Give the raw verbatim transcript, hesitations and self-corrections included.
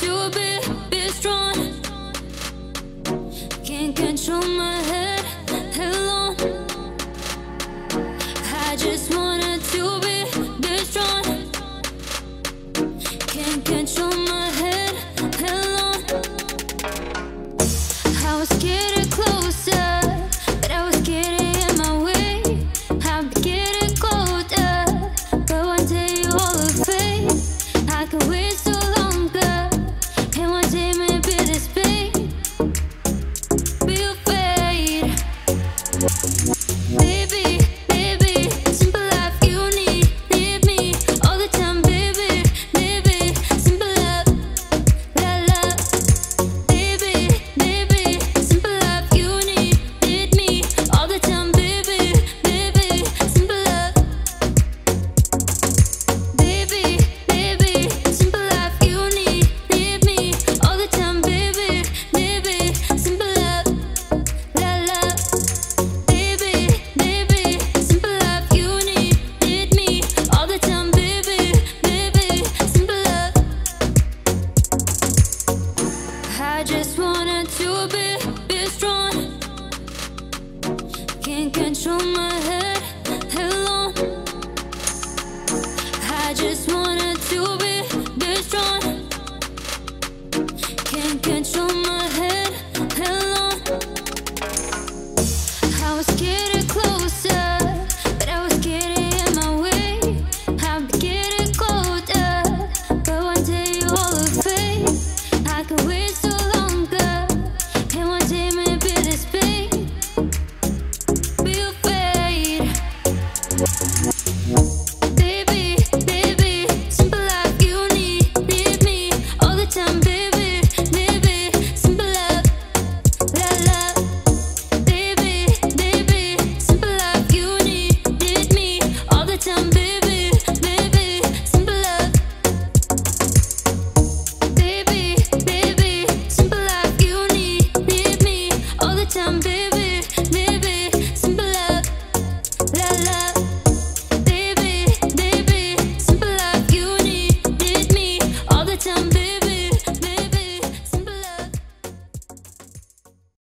too big, be strong. Can't control my head alone. I just wanted to be, be strong. Can't control my head alone. I was scared.